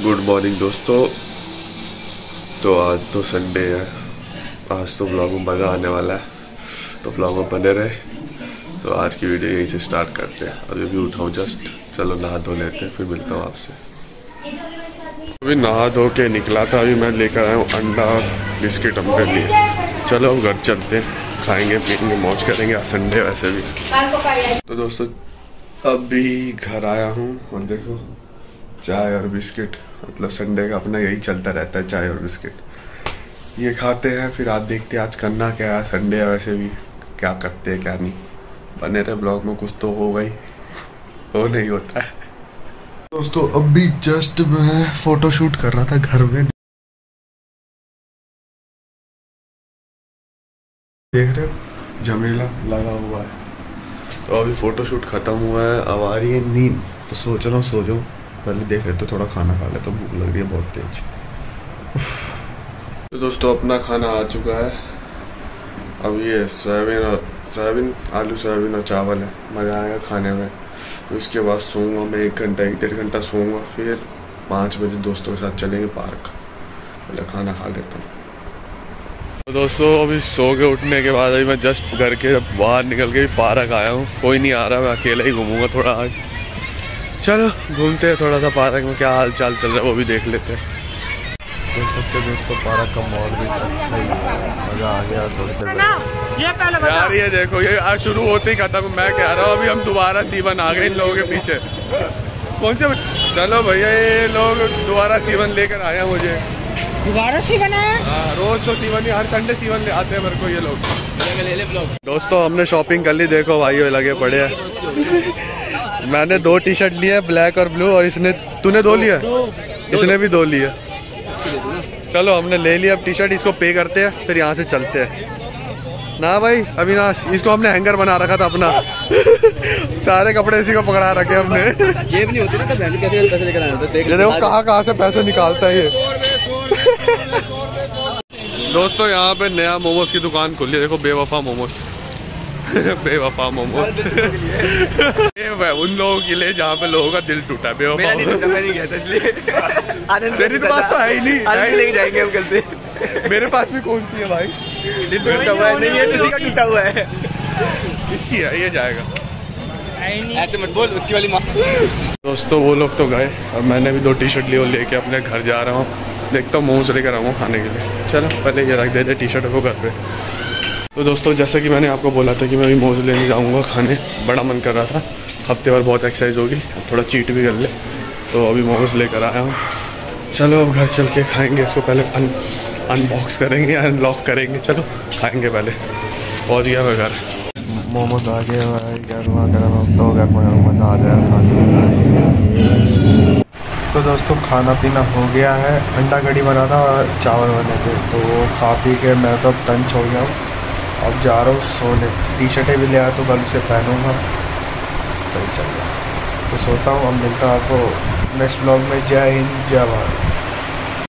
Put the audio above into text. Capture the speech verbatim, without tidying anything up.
Good morning दोस्तों। तो आज तो संडे है, आज तो ब्लॉग में मज़ा आने वाला है, तो ब्लॉग में बने रहे। तो आज की वीडियो यहीं से स्टार्ट करते हैं। अभी भी उठाऊँ जस्ट, चलो नहा धो लेते हैं, फिर मिलता हूँ आपसे। अभी नहा धो के निकला था, अभी मैं लेकर आया हूँ अंडा और बिस्किट अपने लिए। चलो घर चलते हैं, खाएँगे पियेंगे मौज करेंगे, आज संडे वैसे भी। तो दोस्तों अभी घर आया हूँ और देखो चाय और बिस्किट, मतलब संडे का अपना यही चलता रहता है, चाय और बिस्किट ये खाते हैं। फिर आप देखते हैं आज करना क्या है, संडे है वैसे भी, क्या करते हैं क्या नहीं। बने रहे ब्लॉग में, कुछ तो होगा ही, वो नहीं होता है। दोस्तों अभी जस्ट मैं फोटो शूट कर रहा था घर में, देख रहे हो झमेला लगा हुआ है। तो अभी फोटो शूट खत्म हुआ है, अब आ रही है नींद, तो सोच रहा हूँ सो जाऊँ। पहले देख रहे तो थोड़ा खाना खा लेता, तो भूख लग रही है बहुत तेज। तो दोस्तों अपना खाना आ चुका है, अब ये सोयाबीन और सोयाबीन आलू सोयाबीन और चावल है, मज़ा आएगा खाने में। तो इसके बाद सोऊंगा मैं एक घंटा एक डेढ़ घंटा सोऊंगा, फिर पाँच बजे दोस्तों के साथ चलेंगे पार्क। पहले खाना खा लेता हूँ। तो दोस्तों अभी सो के उठने के बाद अभी मैं जस्ट घर के बाहर निकल के पार्क आया हूँ, कोई नहीं आ रहा, मैं अकेला ही घूमूँगा थोड़ा आज। चलो घूमते हैं थोड़ा सा पार्क में, क्या हाल चाल चल रहा है वो भी देख लेते हैं। देख सकते हैं तो पार्क का माहौल भी मज़ा आ गया थोड़ी देर यार। ये देखो ये आज शुरू होते ही खत्म, मैं कह रहा हूँ अभी हम दोबारा सीवन आ गए इन लोगों के पीछे। कौन से चलो भैया ये लोग दोबारा सीवन लेकर आया मुझे, दोबारा सीवन आया। रोज तो सीवन ही, हर संडे सीवन ले आते हैं मेरे को ये लोग। दोस्तों हमने शॉपिंग कर ली, देखो भाई लगे पड़े हैं। मैंने दो टी शर्ट लिए ब्लैक और ब्लू, और इसने तूने दो लिया, इसने भी दो लिया। चलो हमने ले लिया अब टी शर्ट, इसको पे करते हैं फिर यहाँ से चलते हैं ना भाई। अभी ना इसको हमने हैंगर बना रखा था अपना। सारे कपड़े इसी को पकड़ा रखे हमने, जेब नहीं होती ना, कैसे पैसे लेकर आया था। ये देखो कहाँ कहाँ से पैसे निकालता है ये। दोस्तों यहाँ पे नया मोमोज की दुकान खुली है, देखो बेवफा मोमोज। बेवफा मोमो उन लोगों के लिए जहाँ पे लोगों का दिल टूटा। बेवफा मेरे पास तो है ही नहीं, लेके जाएंगे हम कल से। मेरे पास भी कौन सी है भाई, दिल टूटा हुआ है नहीं है, किसी का टूटा हुआ है, किसकी है ये जाएगा, ऐसे मत बोल उसकी वाली माँ। दोस्तों वो लोग तो गए, अब मैंने भी दो टी शर्ट ली और लेके अपने घर जा रहा हूँ। देखता हूँ मोमोज लेकर आऊँगा खाने के लिए। चलो पहले ये रख देते टी शर्ट को घर पे। तो दोस्तों जैसा कि मैंने आपको बोला था कि मैं अभी मोमोज लेने जाऊंगा खाने, बड़ा मन कर रहा था, हफ्ते भर बहुत एक्सरसाइज होगी, थोड़ा चीट भी कर ले, तो अभी मोमोज लेकर आया हूँ। चलो अब घर चल के खाएंगे इसको, पहले अन अनबॉक्स करेंगे अनलॉक करेंगे, चलो खाएंगे पहले। पहुँच गया मैं घर, मोमोज आ गया भाई, गर्मा गर्म तो गर्मा गर्म आ गया खाने। तो दोस्तों खाना पीना हो गया है, अंडा कड़ी बना था और चावल बने थे, तो वो खा पी के मैं तो अब तंच हो गया हूँ। अब जा रहा हूँ सोने, टी शर्टें भी ले आया तो कल उसे पहनूंगा, सही चल रहा है। तो सोता हूँ, अब मिलता हूँ आपको नेक्स्ट ब्लॉग में। जय हिंद जय भारत।